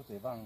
出嘴棒。